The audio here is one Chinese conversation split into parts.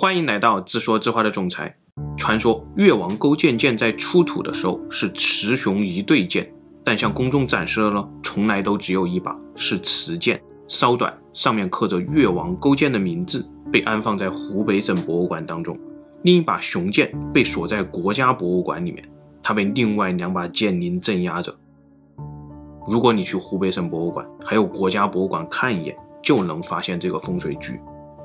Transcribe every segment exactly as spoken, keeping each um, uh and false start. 欢迎来到自说自话的总裁。传说越王勾践剑在出土的时候是雌雄一对剑，但向公众展示的呢，从来都只有一把，是雌剑，稍短，上面刻着越王勾践的名字，被安放在湖北省博物馆当中。另一把雄剑被锁在国家博物馆里面，它被另外两把剑灵镇压着。如果你去湖北省博物馆还有国家博物馆看一眼，就能发现这个风水局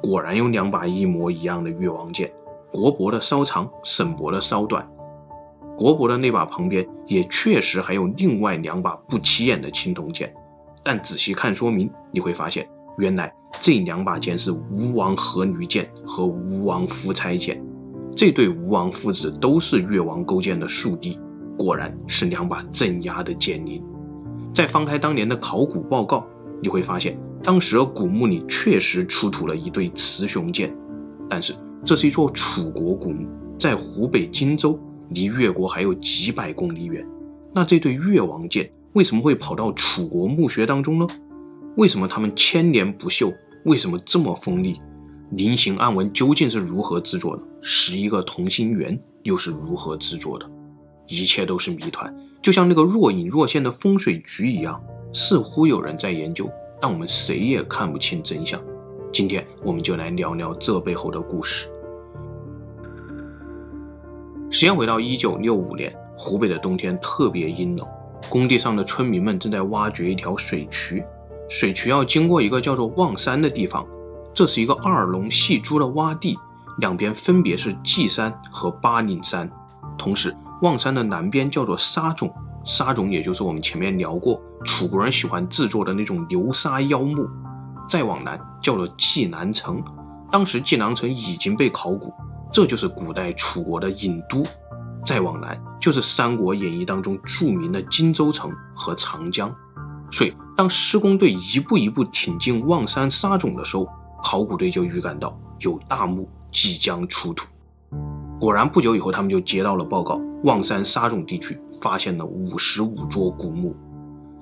果然有两把一模一样的越王剑，国博的稍长，省博的稍短。国博的那把旁边也确实还有另外两把不起眼的青铜剑，但仔细看说明你会发现，原来这两把剑是吴王阖闾剑和吴王夫差剑，这对吴王父子都是越王勾践的庶弟，果然是两把镇压的剑灵。再翻开当年的考古报告，你会发现当时的古墓里确实出土了一对雌雄剑，但是这是一座楚国古墓，在湖北荆州，离越国还有几百公里远。那这对越王剑为什么会跑到楚国墓穴当中呢？为什么他们千年不朽？为什么这么锋利？菱形暗纹究竟是如何制作的？十一个同心圆又是如何制作的？一切都是谜团，就像那个若隐若现的风水局一样，似乎有人在研究，但我们谁也看不清真相。今天我们就来聊聊这背后的故事。时间回到一九六五年，湖北的冬天特别阴冷，工地上的村民们正在挖掘一条水渠，水渠要经过一个叫做望山的地方，这是一个二龙戏珠的洼地，两边分别是稷山和巴岭山。同时望山的南边叫做沙冢，沙冢也就是我们前面聊过楚国人喜欢制作的那种流沙妖木。再往南叫做济南城，当时济南城已经被考古，这就是古代楚国的郢都。再往南就是《三国演义》当中著名的荆州城和长江。所以当施工队一步一步挺进望山沙冢的时候，考古队就预感到有大墓即将出土。果然不久以后，他们就接到了报告，望山沙冢地区发现了五十五座古墓，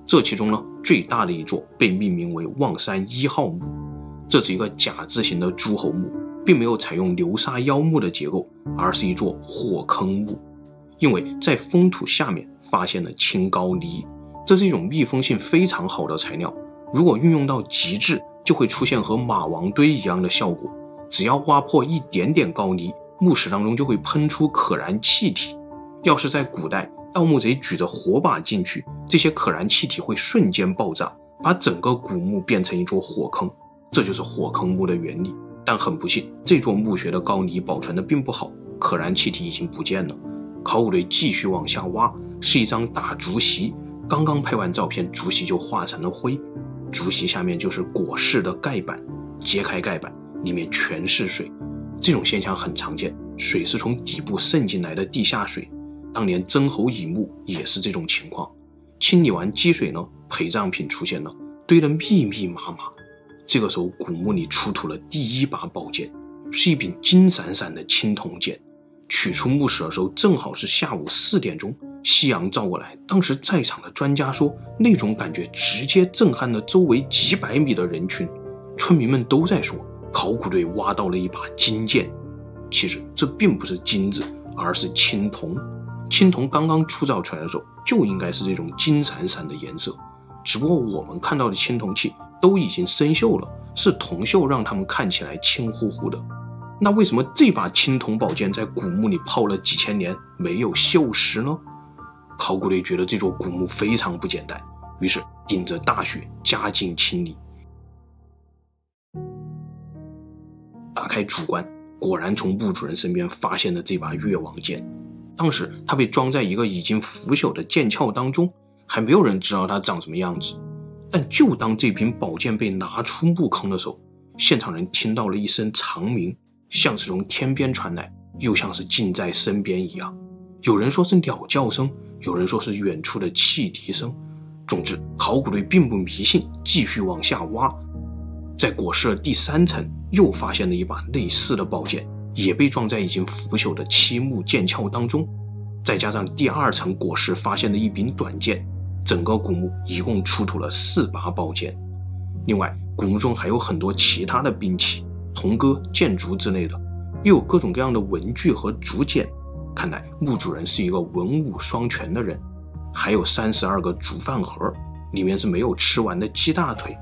这其中呢，最大的一座被命名为望山一号墓，这是一个甲字形的诸侯墓，并没有采用流沙腰墓的结构，而是一座火坑墓，因为在封土下面发现了青高泥，这是一种密封性非常好的材料，如果运用到极致，就会出现和马王堆一样的效果，只要挖破一点点高泥，墓室当中就会喷出可燃气体。要是在古代，盗墓贼举着火把进去，这些可燃气体会瞬间爆炸，把整个古墓变成一座火坑，这就是火坑墓的原理。但很不幸，这座墓穴的高泥保存的并不好，可燃气体已经不见了。考古队继续往下挖，是一张大竹席，刚刚拍完照片，竹席就化成了灰，竹席下面就是椁室的盖板，揭开盖板，里面全是水。这种现象很常见，水是从底部渗进来的地下水，当年曾侯乙墓也是这种情况。清理完积水呢，陪葬品出现了，堆得密密麻麻。这个时候古墓里出土了第一把宝剑，是一柄金闪闪的青铜剑，取出墓室的时候正好是下午四点钟，夕阳照过来，当时在场的专家说，那种感觉直接震撼了周围几百米的人群，村民们都在说考古队挖到了一把金剑。其实这并不是金子，而是青铜，青铜刚刚铸造出来的时候就应该是这种金闪闪的颜色，只不过我们看到的青铜器都已经生锈了，是铜锈让它们看起来青乎乎的。那为什么这把青铜宝剑在古墓里泡了几千年没有锈蚀呢？考古队觉得这座古墓非常不简单，于是顶着大雪加紧清理。打开主棺，果然从墓主人身边发现了这把越王剑，当时它被装在一个已经腐朽的剑鞘当中，还没有人知道它长什么样子。但就当这柄宝剑被拿出墓坑的时候，现场人听到了一声长鸣，像是从天边传来，又像是近在身边一样。有人说是鸟叫声，有人说是远处的汽笛声。总之考古队并不迷信，继续往下挖，在椁室第三层又发现了一把类似的宝剑，也被装在已经腐朽的漆木剑鞘当中，再加上第二层椁室发现的一柄短剑，整个古墓一共出土了四把宝剑。另外古墓中还有很多其他的兵器，铜戈、箭竹之类的，又有各种各样的文具和竹简。看来墓主人是一个文武双全的人。还有三十二个竹饭盒，里面是没有吃完的鸡大腿。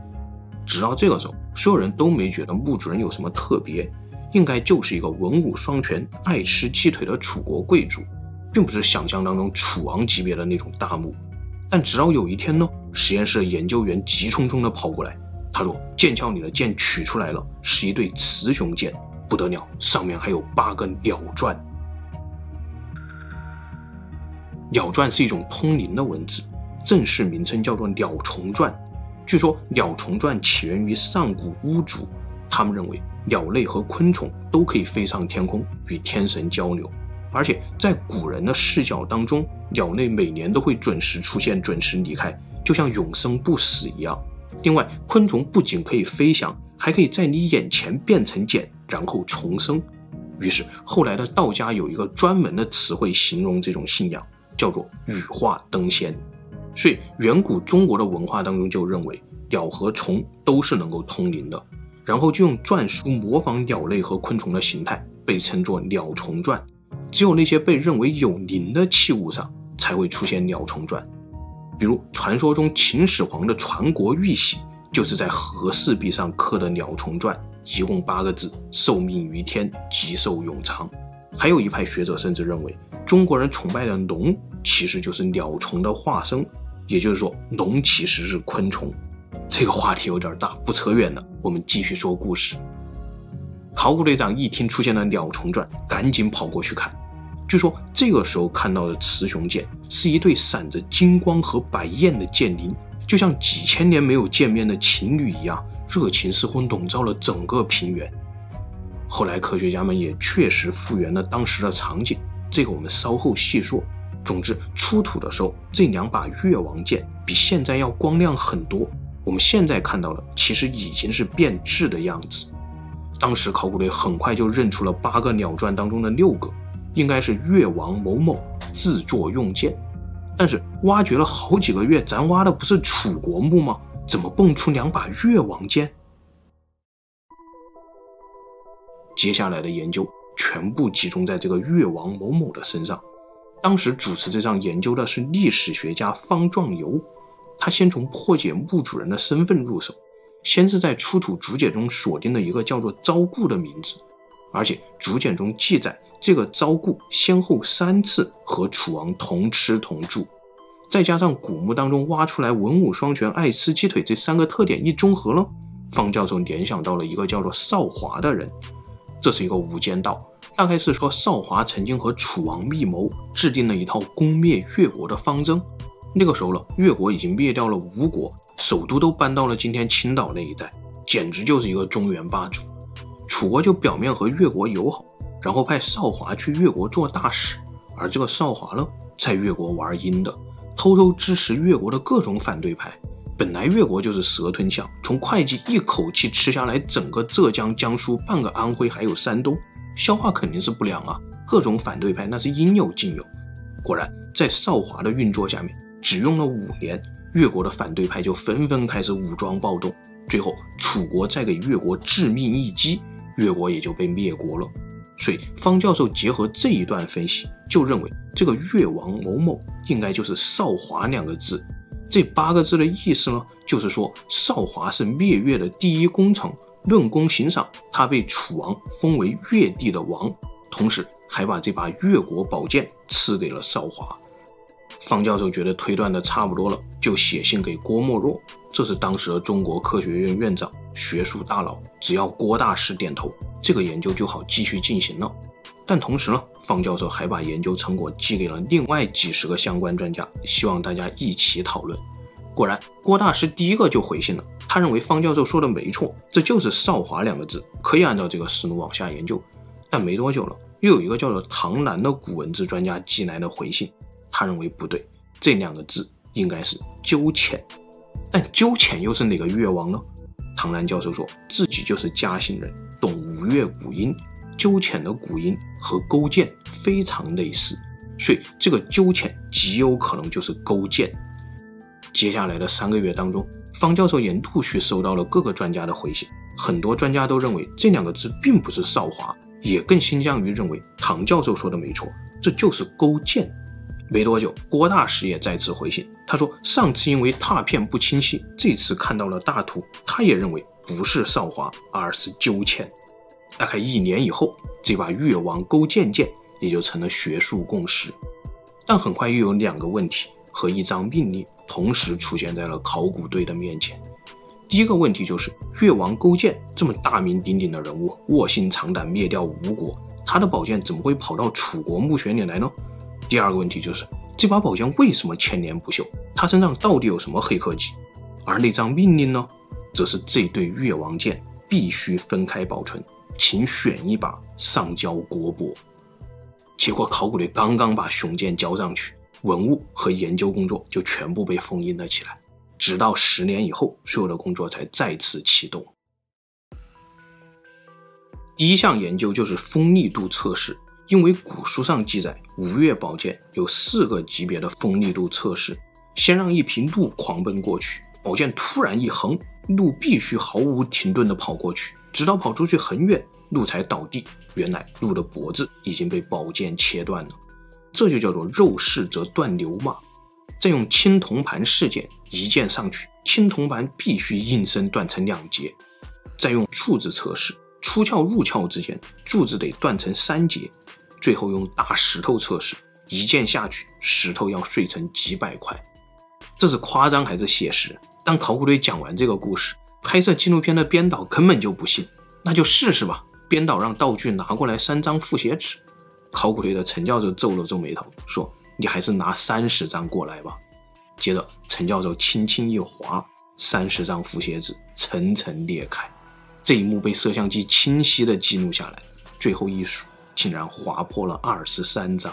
直到这个时候，所有人都没觉得墓主人有什么特别，应该就是一个文武双全、爱吃鸡腿的楚国贵族，并不是想象当中楚王级别的那种大墓。但直到有一天呢，实验室的研究员急匆匆地跑过来，他说：“剑鞘里的剑取出来了，是一对雌雄剑，不得了，上面还有八根鸟篆。”鸟篆是一种通灵的文字，正式名称叫做鸟虫篆。据说鸟虫篆起源于上古巫族，他们认为鸟类和昆虫都可以飞上天空与天神交流，而且在古人的视角当中，鸟类每年都会准时出现、准时离开，就像永生不死一样。另外，昆虫不仅可以飞翔，还可以在你眼前变成茧，然后重生。于是，后来的道家有一个专门的词汇形容这种信仰，叫做羽化登仙。所以，远古中国的文化当中就认为鸟和虫都是能够通灵的，然后就用篆书模仿鸟类和昆虫的形态，被称作鸟虫篆。只有那些被认为有灵的器物上才会出现鸟虫篆，比如传说中秦始皇的传国玉玺就是在和氏璧上刻的鸟虫篆，一共八个字：受命于天，吉寿永长。还有一派学者甚至认为，中国人崇拜的龙其实就是鸟虫的化身，也就是说，龙其实是昆虫。这个话题有点大，不扯远了，我们继续说故事。考古队长一听出现了鸟虫篆，赶紧跑过去看。据说这个时候看到的雌雄剑是一对闪着金光和白焰的剑灵，就像几千年没有见面的情侣一样，热情似乎笼罩了整个平原。后来科学家们也确实复原了当时的场景，这个我们稍后细说。总之，出土的时候这两把越王剑比现在要光亮很多，我们现在看到的其实已经是变质的样子。当时考古队很快就认出了八个鸟篆当中的六个，应该是越王某某制作用剑。但是挖掘了好几个月，咱挖的不是楚国墓吗？怎么蹦出两把越王剑？接下来的研究全部集中在这个越王某某的身上。当时主持这项研究的是历史学家方壮游，他先从破解墓主人的身份入手。先是在出土竹简中锁定了一个叫做昭固的名字，而且竹简中记载，这个昭固先后三次和楚王同吃同住。再加上古墓当中挖出来文武双全、爱吃鸡腿这三个特点一综合了，方教授联想到了一个叫做少华的人。这是一个无间道，大概是说少华曾经和楚王密谋，制定了一套攻灭越国的方针。那个时候了，越国已经灭掉了吴国，首都都搬到了今天青岛那一带，简直就是一个中原霸主。楚国就表面和越国友好，然后派少华去越国做大使，而这个少华呢，在越国玩阴的，偷偷支持越国的各种反对派。本来越国就是蛇吞象，从会稽一口气吃下来整个浙江、江苏、半个安徽还有山东，消化肯定是不良啊，各种反对派那是应有尽有。果然，在少华的运作下面，只用了五年，越国的反对派就纷纷开始武装暴动，最后楚国再给越国致命一击，越国也就被灭国了。所以方教授结合这一段分析，就认为这个越王某某应该就是少华两个字。这八个字的意思呢，就是说少华是灭越的第一功臣，论功行赏，他被楚王封为越地的王，同时还把这把越国宝剑赐给了少华。方教授觉得推断的差不多了，就写信给郭沫若，这是当时的中国科学院院长、学术大佬，只要郭大师点头，这个研究就好继续进行了。但同时呢，方教授还把研究成果寄给了另外几十个相关专家，希望大家一起讨论。果然，郭大师第一个就回信了，他认为方教授说的没错，这就是少华两个字，可以按照这个思路往下研究。但没多久了，又有一个叫做唐澜的古文字专家寄来了回信，他认为不对，这两个字应该是鸠遣。但鸠遣又是哪个越王呢？唐澜教授说自己就是嘉兴人，懂吴越古音，鸠遣的古音和勾践非常类似，所以这个鸠遣极有可能就是勾践。接下来的三个月当中，方教授也陆续收到了各个专家的回信，很多专家都认为这两个字并不是少华，也更倾向于认为唐教授说的没错，这就是勾践。没多久，郭大师也再次回信，他说上次因为拓片不清晰，这次看到了大图，他也认为不是少华，而是鸠谦。大概一年以后，这把越王勾践剑也就成了学术共识。但很快又有两个问题和一张命令同时出现在了考古队的面前。第一个问题就是越王勾践这么大名鼎鼎的人物，卧薪尝胆灭掉吴国，他的宝剑怎么会跑到楚国墓穴里来呢？第二个问题就是这把宝剑为什么千年不朽，他身上到底有什么黑科技？而那张命令呢，则是这对越王剑必须分开保存，请选一把上交国博。结果考古队刚刚把雄剑交上去，文物和研究工作就全部被封印了起来，直到十年以后，所有的工作才再次启动。第一项研究就是锋利度测试，因为古书上记载吴越宝剑有四个级别的锋利度测试。先让一匹鹿狂奔过去，宝剑突然一横，鹿必须毫无停顿地跑过去，直到跑出去很远，鹿才倒地。原来鹿的脖子已经被宝剑切断了，这就叫做肉试则断流嘛。再用青铜盘试剑，一剑上去，青铜盘必须应声断成两截。再用柱子测试，出鞘入鞘之间，柱子得断成三截。最后用大石头测试，一剑下去，石头要碎成几百块。这是夸张还是写实？当考古队讲完这个故事，拍摄纪录片的编导根本就不信，那就试试吧。编导让道具拿过来三张复写纸，考古队的陈教授皱了皱眉头，说：“你还是拿三十张过来吧。”接着，陈教授轻轻一划，三十张复写纸层层裂开，这一幕被摄像机清晰地记录下来。最后一数，竟然划破了二十三张，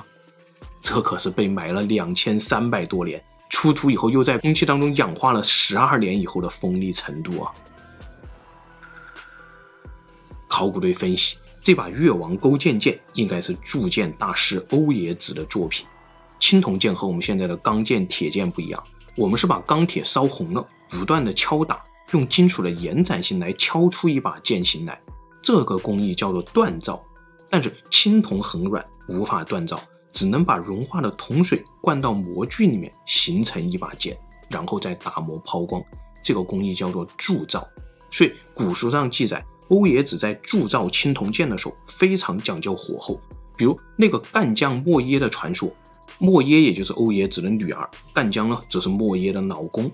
这可是被埋了两千三百多年。出土以后又在空气当中氧化了十二年以后的锋利程度啊！考古队分析，这把越王勾践剑应该是铸剑大师欧冶子的作品。青铜剑和我们现在的钢剑、铁剑不一样，我们是把钢铁烧红了，不断的敲打，用金属的延展性来敲出一把剑形来，这个工艺叫做锻造。但是青铜很软，无法锻造，只能把融化的铜水灌到模具里面，形成一把剑，然后再打磨抛光。这个工艺叫做铸造。所以古书上记载，欧冶子在铸造青铜剑的时候非常讲究火候。比如那个干将莫耶的传说，莫耶也就是欧冶子的女儿，干将呢则是莫耶的老公。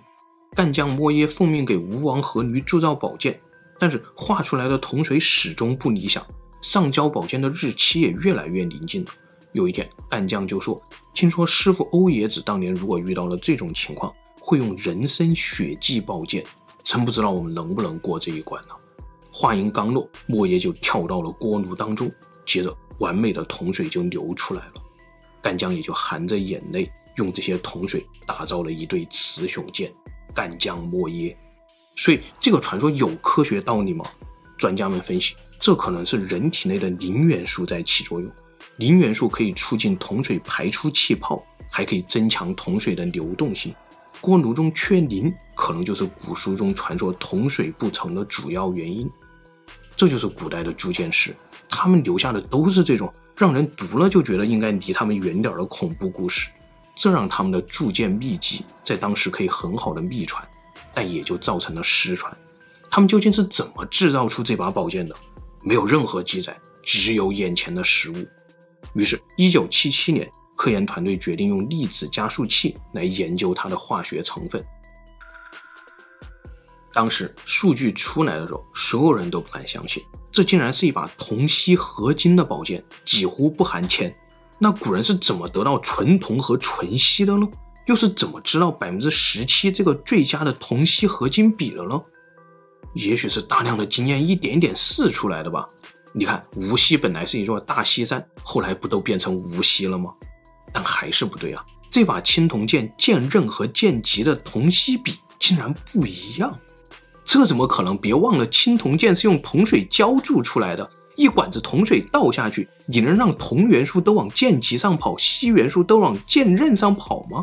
干将莫耶奉命给吴王阖闾铸造宝剑，但是画出来的铜水始终不理想，上交宝剑的日期也越来越临近了。有一天，干将就说：“听说师傅欧冶子当年如果遇到了这种情况，会用人参血祭宝剑，真不知道我们能不能过这一关呢。”话音刚落，莫耶就跳到了锅炉当中，接着完美的铜水就流出来了。干将也就含着眼泪，用这些铜水打造了一对雌雄剑，干将莫耶。所以这个传说有科学道理吗？专家们分析，这可能是人体内的磷元素在起作用。磷元素可以促进铜水排出气泡，还可以增强铜水的流动性。锅炉中缺磷，可能就是古书中传说铜水不成的主要原因。这就是古代的铸剑师，他们留下的都是这种让人读了就觉得应该离他们远点的恐怖故事，这让他们的铸剑秘籍在当时可以很好的秘传，但也就造成了失传。他们究竟是怎么制造出这把宝剑的？没有任何记载，只有眼前的实物。于是一九七七年，科研团队决定用粒子加速器来研究它的化学成分。当时数据出来的时候，所有人都不敢相信，这竟然是一把铜锡合金的宝剑，几乎不含铅。那古人是怎么得到纯铜和纯锡的呢？又是怎么知道 百分之十七 这个最佳的铜锡合金比的呢？也许是大量的经验一点一点试出来的吧。你看，无锡本来是一座大锡山，后来不都变成无锡了吗？但还是不对啊！这把青铜剑剑刃和剑脊的铜锡比竟然不一样，这怎么可能？别忘了，青铜剑是用铜水浇筑出来的，一管子铜水倒下去，你能让铜元素都往剑脊上跑，锡元素都往剑刃上跑吗？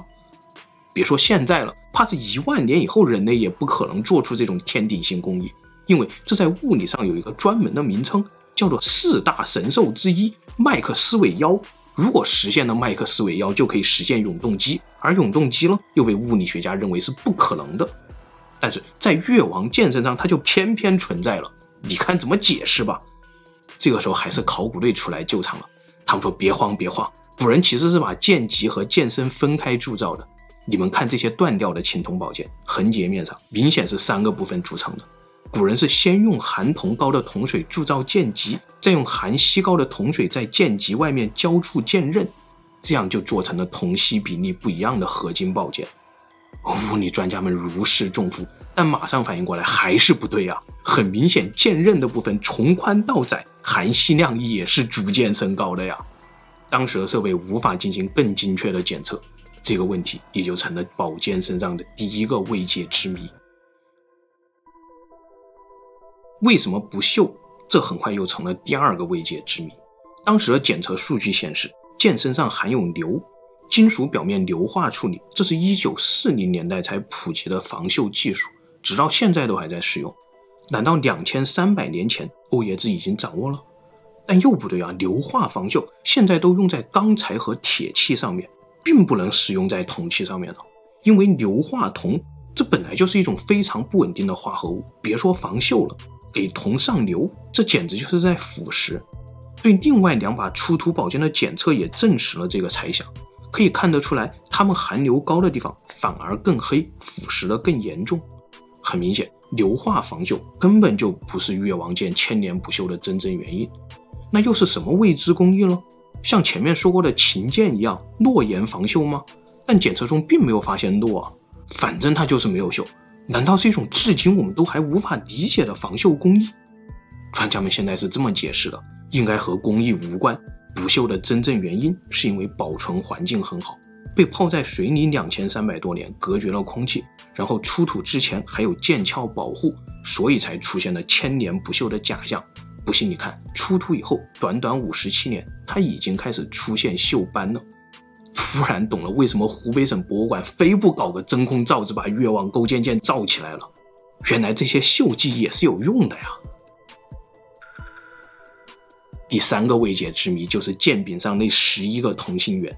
别说现在了，怕是一万年以后，人类也不可能做出这种天顶性工艺，因为这在物理上有一个专门的名称，叫做四大神兽之一麦克斯韦妖。如果实现了麦克斯韦妖，就可以实现永动机，而永动机呢，又被物理学家认为是不可能的。但是在越王剑身上，它就偏偏存在了，你看怎么解释吧。这个时候还是考古队出来救场了，他们说别慌别慌，古人其实是把剑脊和剑身分开铸造的。你们看这些断掉的青铜宝剑，横截面上明显是三个部分组成的。古人是先用含铜高的铜水铸造剑脊，再用含锡高的铜水在剑脊外面浇铸剑刃，这样就做成了铜锡比例不一样的合金宝剑。物理专家们如释重负，但马上反应过来还是不对啊！很明显，剑刃的部分从宽到窄，含锡量也是逐渐升高的呀。当时的设备无法进行更精确的检测，这个问题也就成了宝剑身上的第一个未解之谜。为什么不锈？这很快又成了第二个未解之谜。当时的检测数据显示，剑身上含有硫，金属表面硫化处理，这是一九四零年代才普及的防锈技术，直到现在都还在使用。难道两千三百年前欧冶子已经掌握了？但又不对啊，硫化防锈现在都用在钢材和铁器上面，并不能使用在铜器上面了，因为硫化铜这本来就是一种非常不稳定的化合物，别说防锈了，给铜上硫，这简直就是在腐蚀。对另外两把出土宝剑的检测也证实了这个猜想，可以看得出来，它们含硫高的地方反而更黑，腐蚀得更严重。很明显，硫化防锈根本就不是越王剑千年不锈的真正原因。那又是什么未知工艺呢？像前面说过的秦剑一样，铬盐防锈吗？但检测中并没有发现铬啊，反正它就是没有锈。难道是一种至今我们都还无法理解的防锈工艺？专家们现在是这么解释的，应该和工艺无关，不锈的真正原因是因为保存环境很好，被泡在水里两千三百多年，隔绝了空气，然后出土之前还有剑鞘保护，所以才出现了千年不锈的假象。不信你看，出土以后短短五十七年，它已经开始出现锈斑了。突然懂了为什么湖北省博物馆非不搞个真空罩子把越王勾践剑罩起来了，原来这些锈迹也是有用的呀。第三个未解之谜就是剑柄上那十一个同心圆，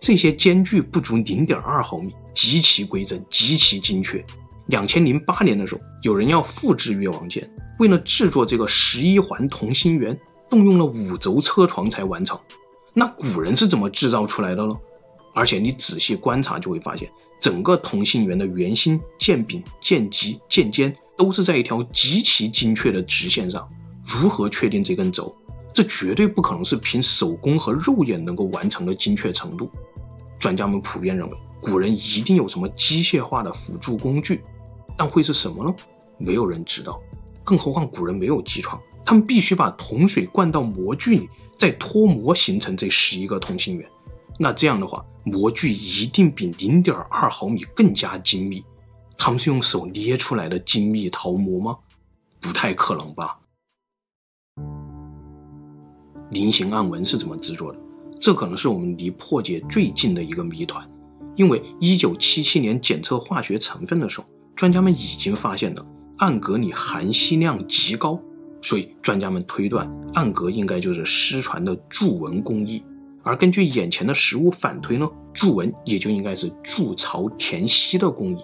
这些间距不足 零点二毫米，极其规整，极其精确。两千零八年的时候，有人要复制越王剑，为了制作这个十一环同心圆，动用了五轴车床才完成。那古人是怎么制造出来的呢？而且你仔细观察就会发现，整个同心圆的圆心、剑柄、剑脊、剑尖都是在一条极其精确的直线上。如何确定这根轴？这绝对不可能是凭手工和肉眼能够完成的精确程度。专家们普遍认为，古人一定有什么机械化的辅助工具，但会是什么呢？没有人知道。更何况古人没有机床，他们必须把铜水灌到模具里，再脱模形成这十一个同心圆。那这样的话，模具一定比 零点二毫米更加精密。他们是用手捏出来的精密陶模吗？不太可能吧。菱形暗纹是怎么制作的？这可能是我们离破解最近的一个谜团，因为一九七七年检测化学成分的时候，专家们已经发现了暗格里含锡量极高，所以专家们推断暗格应该就是失传的铸纹工艺。而根据眼前的实物反推呢，铸纹也就应该是铸槽填锡的工艺。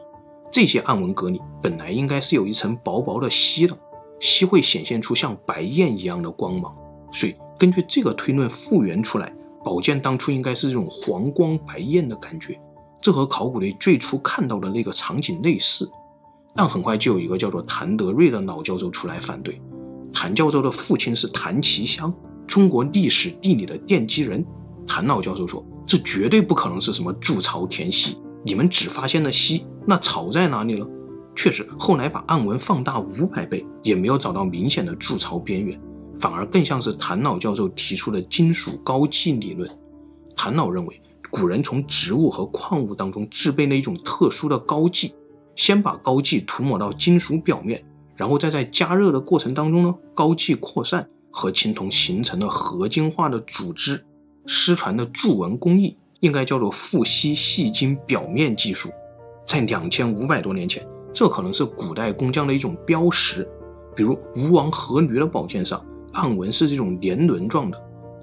这些暗纹格里本来应该是有一层薄薄的锡的，锡会显现出像白焰一样的光芒，所以根据这个推论复原出来，宝剑当初应该是这种黄光白焰的感觉，这和考古队最初看到的那个场景类似。但很快就有一个叫做谭德瑞的老教授出来反对。谭教授的父亲是谭其骧，中国历史地理的奠基人。谭老教授说，这绝对不可能是什么筑槽填锡，你们只发现了锡，那槽在哪里了？确实，后来把暗纹放大五百倍，也没有找到明显的筑槽边缘，反而更像是谭老教授提出的金属高剂理论。谭老认为，古人从植物和矿物当中制备了一种特殊的高剂，先把高剂涂抹到金属表面，然后再在加热的过程当中呢，高剂扩散，和青铜形成了合金化的组织。失传的铸纹工艺应该叫做富锡细金表面技术。在两千五百多年前，这可能是古代工匠的一种标识。比如吴王阖闾的宝剑上，暗纹是这种年轮状的，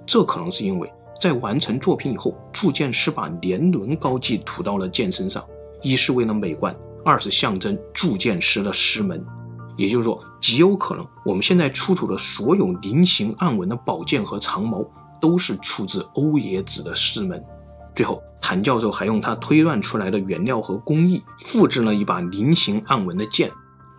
这可能是因为在完成作品以后，铸剑师把年轮膏剂涂到了剑身上，一是为了美观，二是象征铸剑师的师门。也就是说，极有可能我们现在出土的所有菱形暗纹的宝剑和长矛，都是出自欧冶子的师门。最后，谭教授还用他推断出来的原料和工艺，复制了一把菱形暗纹的剑。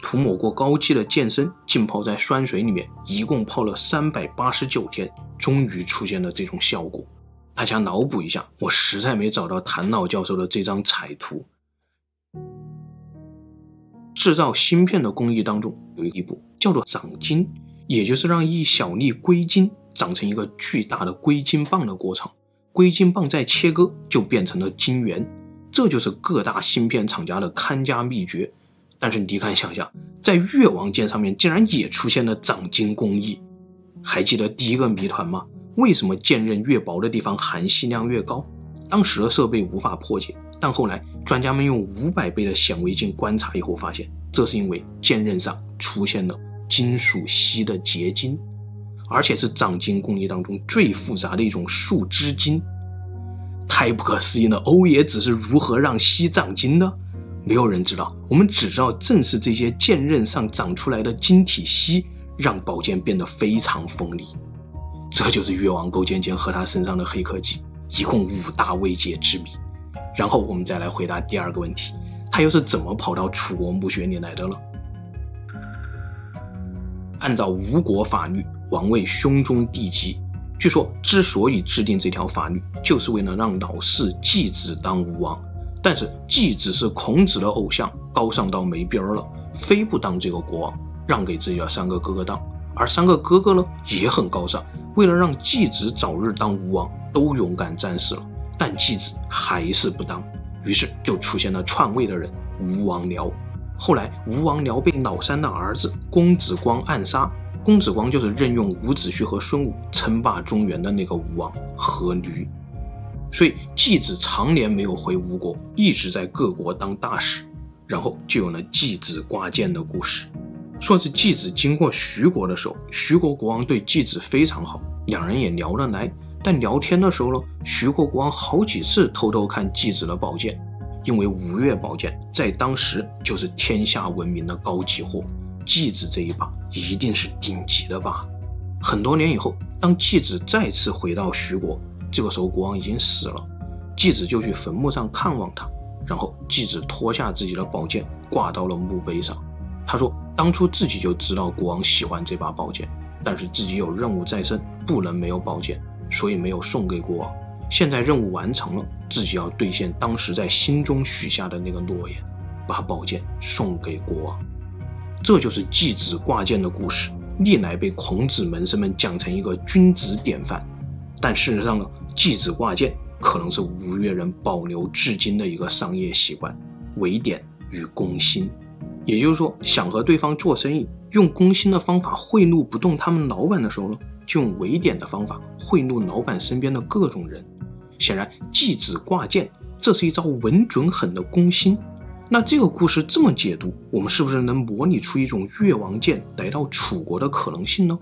涂抹过膏剂的剑身浸泡在酸水里面，一共泡了三百八十九天，终于出现了这种效果。大家脑补一下，我实在没找到谭老教授的这张彩图。制造芯片的工艺当中有一步叫做长晶，也就是让一小粒硅晶长成一个巨大的硅晶棒的过程。硅晶棒再切割就变成了晶圆，这就是各大芯片厂家的看家秘诀。 但是你敢想象，在越王剑上面竟然也出现了长晶工艺。还记得第一个谜团吗？为什么剑刃越薄的地方含锡量越高？当时的设备无法破解，但后来专家们用五百倍的显微镜观察以后发现，这是因为剑刃上出现了金属锡的结晶，而且是长晶工艺当中最复杂的一种树枝晶。太不可思议了！欧冶子是如何让锡长晶的？ 没有人知道，我们只知道正是这些剑刃上长出来的晶体锡，让宝剑变得非常锋利。这就是越王勾践剑和他身上的黑科技，一共五大未解之谜。然后我们再来回答第二个问题，他又是怎么跑到楚国墓穴里来的呢？按照吴国法律，王位兄终弟及。据说之所以制定这条法律，就是为了让老四季子当吴王。 但是季子是孔子的偶像，高尚到没边儿了，非不当这个国王，让给自己的三个哥哥当。而三个哥哥呢，也很高尚，为了让季子早日当吴王，都勇敢战死了。但季子还是不当，于是就出现了篡位的人吴王僚。后来吴王僚被老三的儿子公子光暗杀，公子光就是任用伍子胥和孙武称霸中原的那个吴王阖闾。 所以季子常年没有回吴国，一直在各国当大使，然后就有了季子挂剑的故事。说是季子经过徐国的时候，徐国国王对季子非常好，两人也聊得来。但聊天的时候呢，徐国国王好几次偷偷看季子的宝剑，因为吴越宝剑在当时就是天下闻名的高级货，季子这一把一定是顶级的吧。很多年以后，当季子再次回到徐国。 这个时候，国王已经死了，季子就去坟墓上看望他，然后季子脱下自己的宝剑，挂到了墓碑上。他说，当初自己就知道国王喜欢这把宝剑，但是自己有任务在身，不能没有宝剑，所以没有送给国王。现在任务完成了，自己要兑现当时在心中许下的那个诺言，把宝剑送给国王。这就是季子挂剑的故事，历来被孔子门生们讲成一个君子典范。 但事实上呢，季子挂剑可能是吴越人保留至今的一个商业习惯——围点与攻心。也就是说，想和对方做生意，用攻心的方法贿赂不动他们老板的时候呢，就用围点的方法贿赂老板身边的各种人。显然，季子挂剑这是一招稳准狠的攻心。那这个故事这么解读，我们是不是能模拟出一种越王剑来到楚国的可能性呢？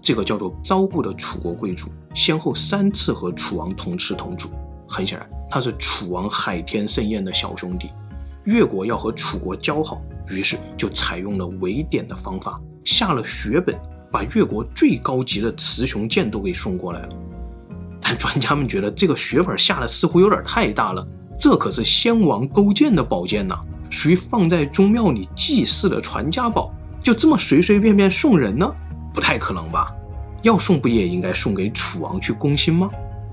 这个叫做昭固的楚国贵族，先后三次和楚王同吃同住。很显然，他是楚王海天盛宴的小兄弟。越国要和楚国交好，于是就采用了围点的方法，下了血本，把越国最高级的雌雄剑都给送过来了。但专家们觉得这个血本下的似乎有点太大了，这可是先王勾践的宝剑呐，属于放在宗庙里祭祀的传家宝，就这么随随便便送人呢？不太可能吧？ 要送不也应该送给楚王去攻心吗？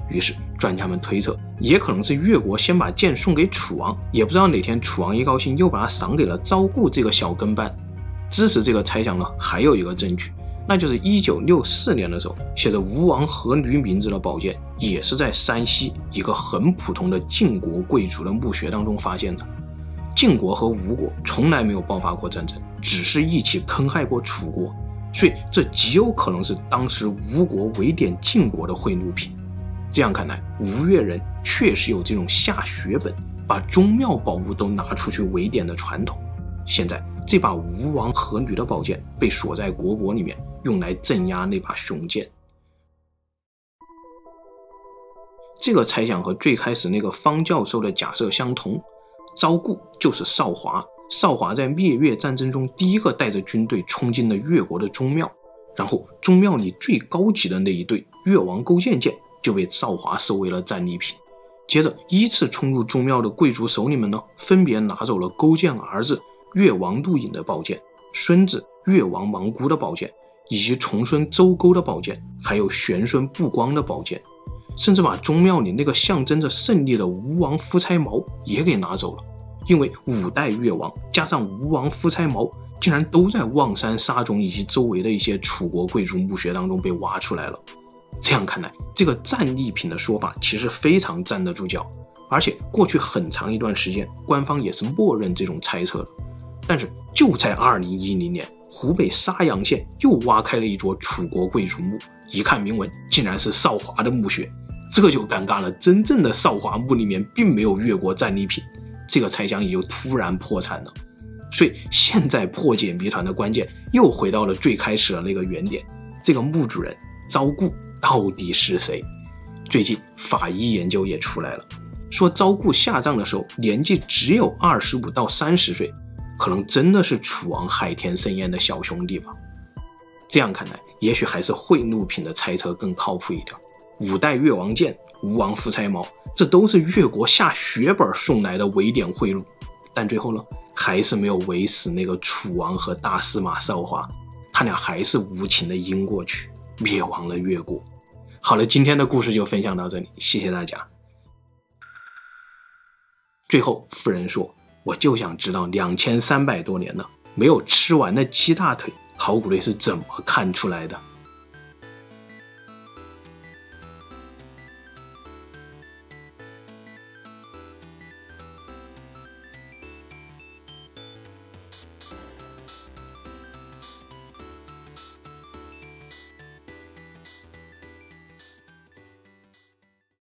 于是专家们推测，也可能是越国先把剑送给楚王，也不知道哪天楚王一高兴又把它赏给了昭固这个小跟班。支持这个猜想呢，还有一个证据，那就是一九六四年的时候，写着吴王阖闾名字的宝剑，也是在山西一个很普通的晋国贵族的墓穴当中发现的。晋国和吴国从来没有爆发过战争，只是一起坑害过楚国。 所以，这极有可能是当时吴国围点晋国的贿赂品。这样看来，吴越人确实有这种下血本，把宗庙宝物都拿出去围点的传统。现在，这把吴王阖闾的宝剑被锁在国帛里面，用来镇压那把雄剑。这个猜想和最开始那个方教授的假设相同，昭固就是少华，少华在灭越战争中第一个带着军队冲进了越国的宗庙，然后宗庙里最高级的那一对越王勾践剑就被少华收为了战利品。接着依次冲入宗庙的贵族手里们呢，分别拿走了勾践儿子越王陆隐的宝剑，孙子越王王姑的宝剑，以及重孙周勾的宝剑，还有玄孙不光的宝剑，甚至把宗庙里那个象征着胜利的吴王夫差矛也给拿走了。因为五代越王加上吴王夫差矛竟然都在望山沙冢以及周围的一些楚国贵族墓穴当中被挖出来了。这样看来，这个战利品的说法其实非常站得住脚，而且过去很长一段时间官方也是默认这种猜测的。但是就在二零一零年，湖北沙洋县又挖开了一座楚国贵族墓，一看铭文竟然是少华的墓穴，这就尴尬了。真正的少华墓里面并没有越国战利品，这个猜想也就突然破产了。所以现在破解谜团的关键又回到了最开始的那个原点，这个墓主人昭固到底是谁？最近法医研究也出来了，说昭固下葬的时候年纪只有二十五到三十岁，可能真的是楚王海天盛宴的小兄弟吧。这样看来，也许还是贿赂品的猜测更靠谱一点。五代越王剑、吴王夫差矛，这都是越国下血本送来的围点贿赂，但最后呢，还是没有围死那个楚王和大司马少华，他俩还是无情的阴过去，灭亡了越国。好了，今天的故事就分享到这里，谢谢大家。最后，夫人说：“我就想知道两千三百多年了，没有吃完的鸡大腿，考古队是怎么看出来的？”